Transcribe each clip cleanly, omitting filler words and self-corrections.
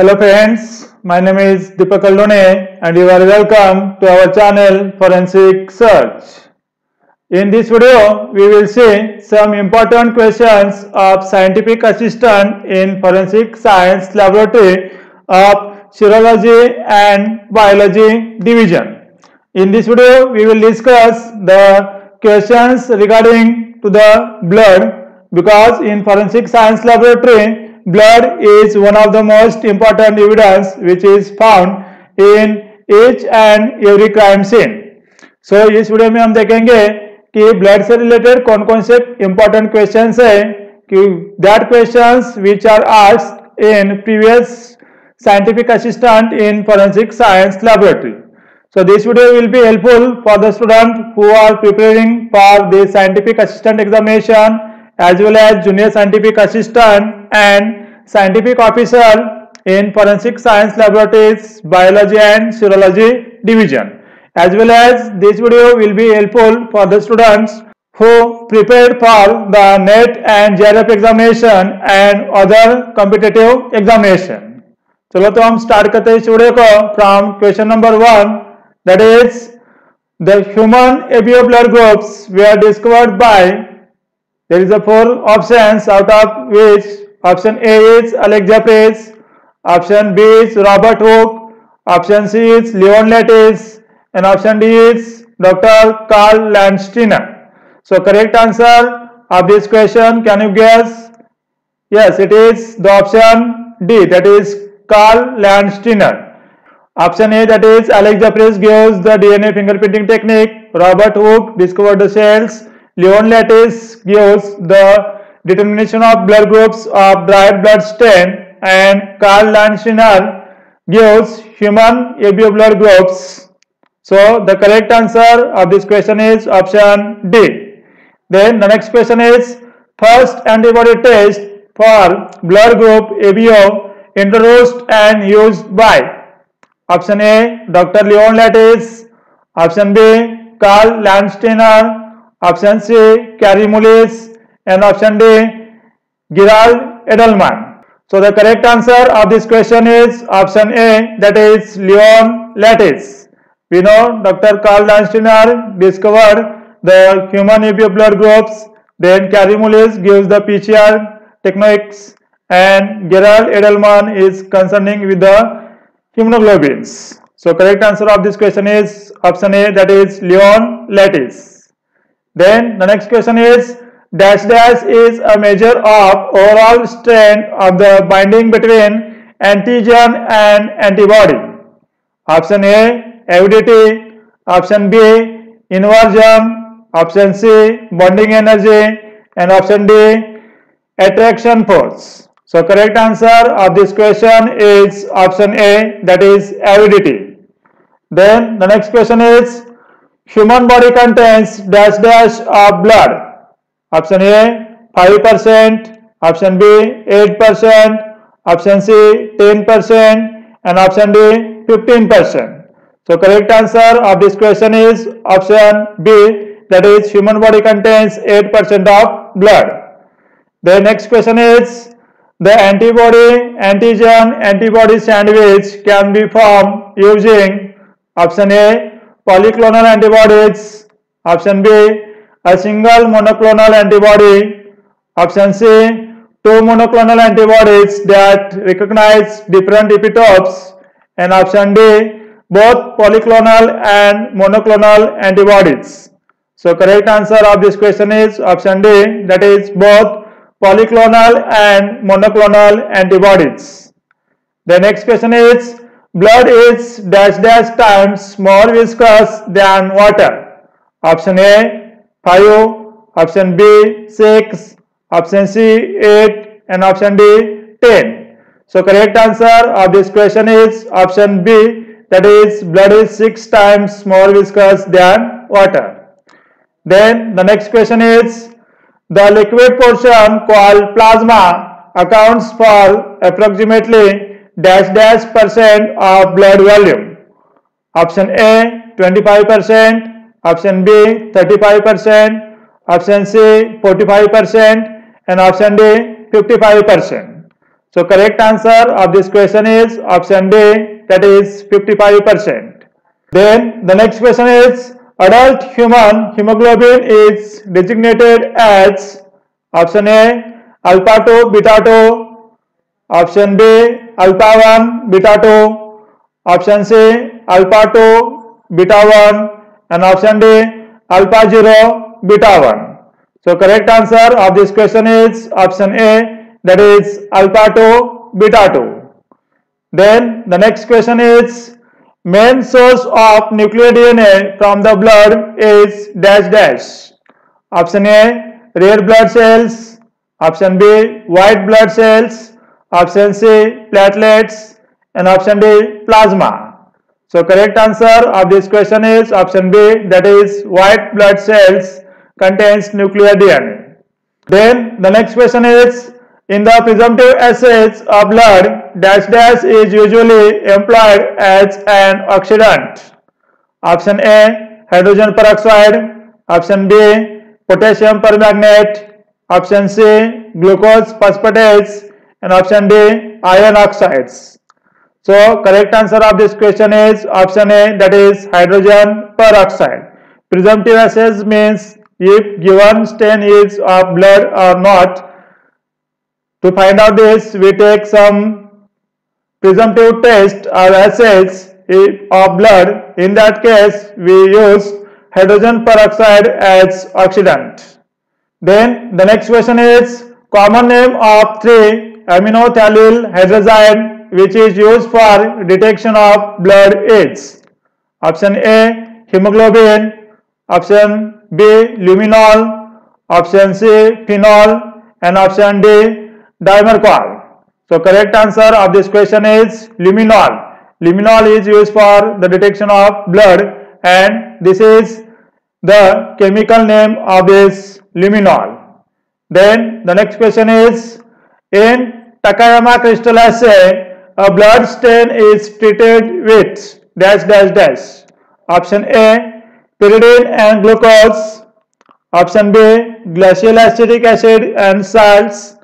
Hello friends, my name is Deepak Kaldhone and you are welcome to our channel Forensic Search. In this video, we will see some important questions of scientific assistant in Forensic Science Laboratory of Serology and Biology Division. In this video, we will discuss the questions regarding to the blood because in Forensic Science Laboratory, blood is one of the most important evidence which is found in each and every crime scene. So, इस video में हम देखेंगे कि blood से related कौन कौन से important question है कि that questions which are asked in previous scientific assistant in forensic science laboratory. So, this video will be helpful for the students who are preparing for the scientific assistant examination as well as junior scientific assistant and scientific officer in Forensic Science Laboratories, Biology and Serology Division. As well as this video will be helpful for the students who prepared for the NET and JRF examination and other competitive examination. चलो तो हम start करते हैं इस video को from question number 1, that is the human ABO blood groups were discovered by. There is a four options out of which option A is Alec Jeffreys, option B is Robert Hooke, option C is Leon Lattes, and option D is Dr. Karl Landsteiner. So correct answer of this question, can you guess? Yes, it is the option D, that is Karl Landsteiner. Option A, that is Alec Jeffreys gives the DNA fingerprinting technique, Robert Hooke discovered the cells, Leon Lattes gives the determination of blood groups of dried blood stain, and Karl Landsteiner gives human ABO blood groups. So the correct answer of this question is option D. Then the next question is first antibody test for blood group ABO introduced and used by option A Dr. Leon Lattes, option B Karl Landsteiner, option C Kary Mullis, and option D Gerald Edelman. So the correct answer of this question is option A, that is Leon Lattes. We know Dr. Karl Landsteiner discovered the human ABO blood groups, then Kary Mullis gives the PCR techniques, and Gerald Edelman is concerning with the immunoglobulins. So correct answer of this question is option A, that is Leon Lattes. Then the next question is dash dash is a measure of overall strength of the binding between antigen and antibody. Option A avidity, option B inversion, option C bonding energy, and option D attraction force. So correct answer of this question is option A, that is avidity. Then the next question is human body contains dash dash of blood. Option A 5%, option B 8%, option C 10%, and option D 15%. So correct answer of this question is option B, that is human body contains 8% of blood. The next question is the antibody antigen antibody sandwich can be formed using option A polyclonal antibodies, option B a single monoclonal antibody, option C two monoclonal antibodies that recognize different epitopes, and option D both polyclonal and monoclonal antibodies. So correct answer of this question is option D, that is both polyclonal and monoclonal antibodies. The next question is blood is dash dash times more viscous than water. Option A 5, option B 6, option C 8, and option D 10. So correct answer of this question is option B, that is blood is 6 times more viscous than water. Then the next question is the liquid portion called plasma accounts for approximately dash dash percent of blood volume. Option A 25%, option B 35%, option C 45%, and option D 55%. So correct answer of this question is option B, that is 55%. Then the next question is, adult human hemoglobin is designated as option A, alpha-2 beta-2, option B, alpha-1 beta-2, option C, alpha-2 beta-1, and option D, alpha-0 beta-1. So correct answer of this question is option A, that is alpha-2 beta-2. Then the next question is, main source of nuclear DNA from the blood is dash dash. Option A, red blood cells, option B, white blood cells, option C, platelets, and option D, plasma. So correct answer of this question is option B, that is white blood cells contains nuclear DNA. Then the next question is, in the presumptive assays of blood, dash dash is usually employed as an oxidant. Option A, hydrogen peroxide, option B, potassium permanganate, option C, glucose phosphatase, and option D, iron oxides. So correct answer of this question is option A, that is hydrogen peroxide. Presumptive assays means if given stain is of blood or not. To find out this, we take some presumptive test or assays of blood. In that case, we use hydrogen peroxide as oxidant. Then the next question is, common name of 3-aminothallyl hydrazine which is used for detection of blood is. Option A, hemoglobin, option B, luminol, option C, phenol, and option D, dimer Qual. So correct answer of this question is luminol. Luminol is used for the detection of blood, and this is the chemical name of this luminol. Then the next question is, in Takayama crystal assay, a blood stain is treated with dash dash dash. Option A, pyridine and glucose, option B, glacial acetic acid and salts,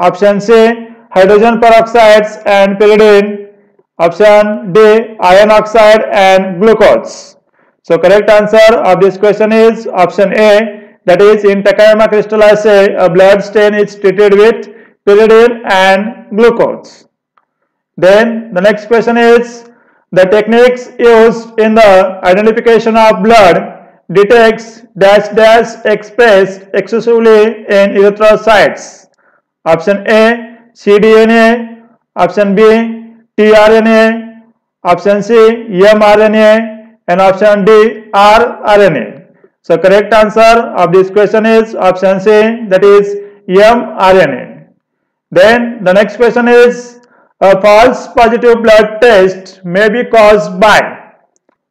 option C, hydrogen peroxides and pyridine, option D, iron oxide and glucose. So correct answer of this question is option A, that is in Takayama crystal assay, a blood stain is treated with pyridine and glucose. Then the next question is, the techniques used in the identification of blood detects dash dash expressed excessively in erythrocytes. Option A, cDNA, option B, tRNA, option C, mRNA, and option D, rRNA. So correct answer of this question is option C, that is mRNA. Then the next question is, a false positive blood test may be caused by.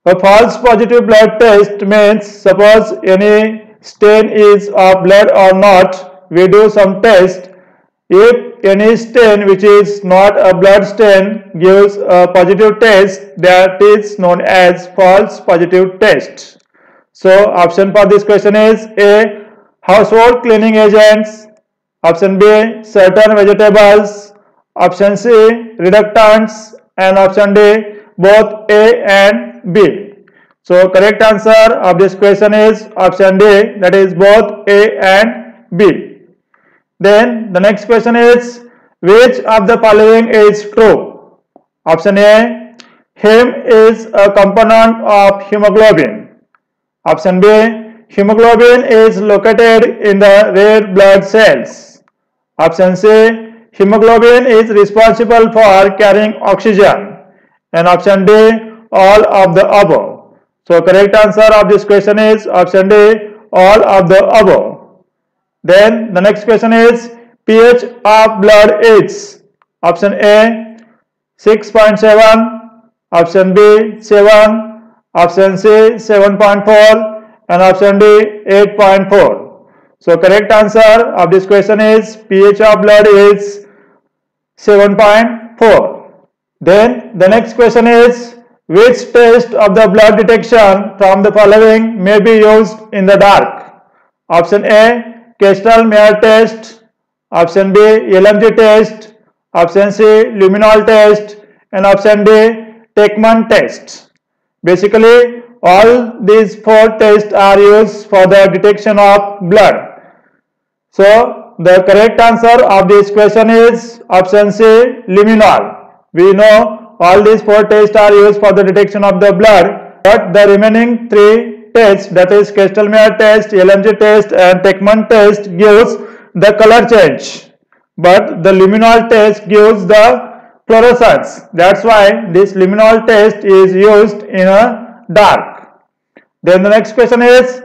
A false positive blood test means, suppose any stain is of blood or not, we do some test. If any stain which is not a blood stain gives a positive test, that is known as false positive test. So option for this question is A, household cleaning agents, option B, certain vegetables, option C, reductants, and option D, both A and B. So correct answer of this question is option D, that is both A and B. Then the next question is, which of the following is true? Option A, heme is a component of hemoglobin. Option B, hemoglobin is located in the red blood cells. Option C, hemoglobin is responsible for carrying oxygen. And option D, all of the above. So correct answer of this question is option D, all of the above. Then the next question is, pH of blood is. Option A, 6.7, option B, 7, option C, 7.4, and option D, 8.4. So correct answer of this question is pH of blood is 7.4. Then the next question is, which test of the blood detection from the following may be used in the dark? Option A, Kastle-Meyer test, option B, LMT test, option C luminol test and option D Teichmann test. Basically all these four test are use for the detection of blood. So the correct answer of this question is option C luminol. We know all these four tests are used for the detection of the blood, but the remaining three tests, that is Kastle-Meyer test, LMT test and Tektman test, gives the color change, but the luminol test gives the fluorescence. That's why this luminol test is used in a dark. Then the next question is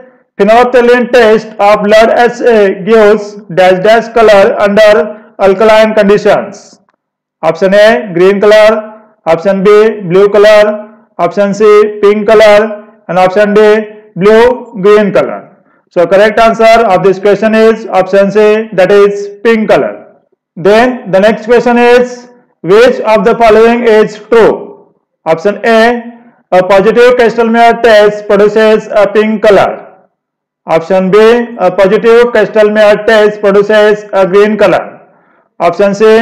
phenolphthalein test of blood assay gives dash dash color under alkaline conditions. Option A green color, option B blue colour, option C pink colour and option D blue green colour. So correct answer of this question is option C, that is pink colour. Then the next question is which of the following is true. Option A a positive Kastle-Meyer test produces a pink colour. Option B a positive Kastle-Meyer test produces a green colour. Option C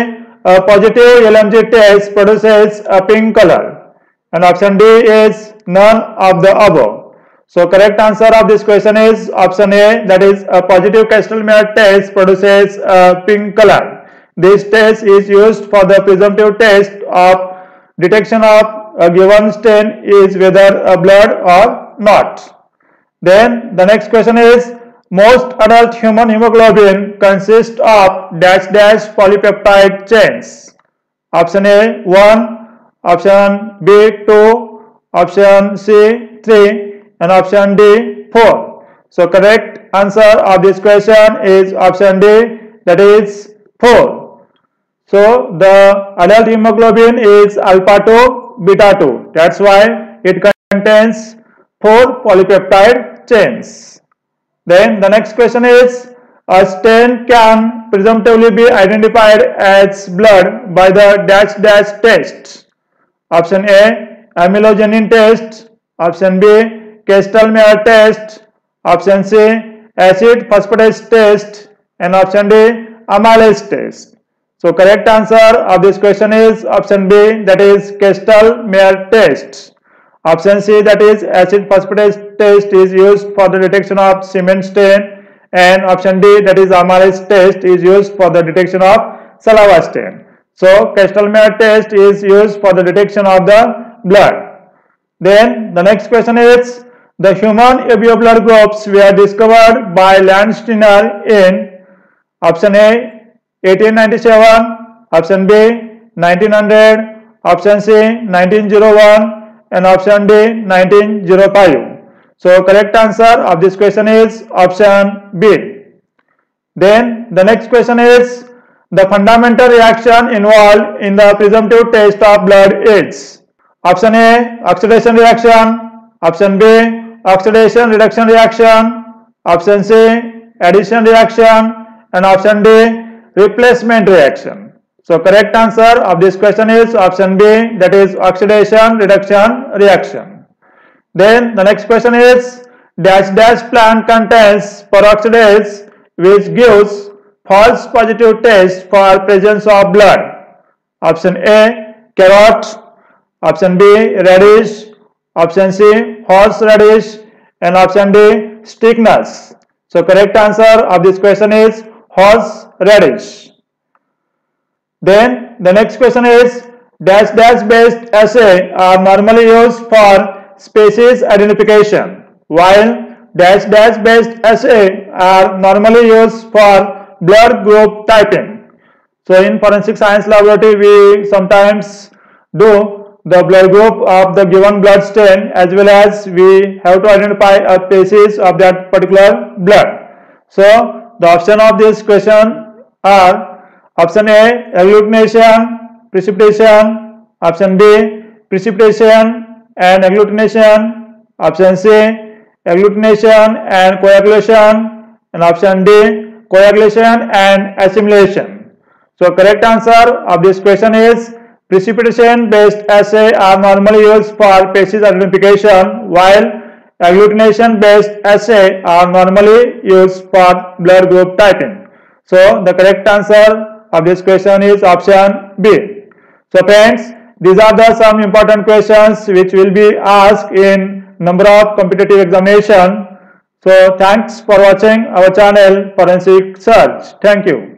a positive LMT test produces a pink color, and option D is none of the above. So correct answer of this question is option A, that is a positive Kastle-Meyer test produces a pink color. This test is used for the presumptive test of detection of a given stain is whether a blood or not. Then the next question is most adult human hemoglobin consists of dash dash polypeptide chains. Option A 1, option B 2, option C 3 and option D 4. So correct answer of this question is option D, that is 4. So the adult hemoglobin is alpha 2 beta 2. That's why it contains 4 polypeptide chains. Then the next question is a stain can presumptively be identified as blood by the dash dash test. Option A Amylogenin test, option B Kastle-Meyer test, option C acid phosphatase test and option D amylase test. So correct answer of this question is option B, that is Kastle-Meyer test. Option C, that is acid phosphatase test, is used for the detection of cement stain, and option D, that is amylase test, is used for the detection of saliva stain. So Kastle-Meyer test is used for the detection of the blood. Then the next question is the human ABO blood groups were discovered by Landsteiner in option A 1897, option B 1900, option C 1901 and option D 1905. So correct answer of this question is option B. Then the next question is the fundamental reaction involved in the presumptive test of blood is option A oxidation reaction, option B oxidation reduction reaction, option C addition reaction and option D replacement reaction. So correct answer of this question is option B, that is oxidation reduction reaction. Then the next question is dash dash plant contains peroxidase which gives false positive test for presence of blood. Option A carrot, option B radish, option C horseradish and option D strychnos. So correct answer of this question is horseradish. Then the next question is dash dash based assay are normally used for species identification, while dash dash based assay are normally used for blood group typing. So in forensic science laboratory we sometimes do the blood group of the given blood stain, as well as we have to identify a species of that particular blood. So the option of this question are option A agglutination, precipitation, option B precipitation and agglutination, option C agglutination and coagulation and option D coagulation and assimilation. So correct answer of this question is precipitation based assay are normally used for species identification, while agglutination based assay are normally used for blood group typing. So the correct answer of this question is option B. So friends, these are the some important questions which will be asked in number of competitive examination. So thanks for watching our channel Forensic Search. Thank you.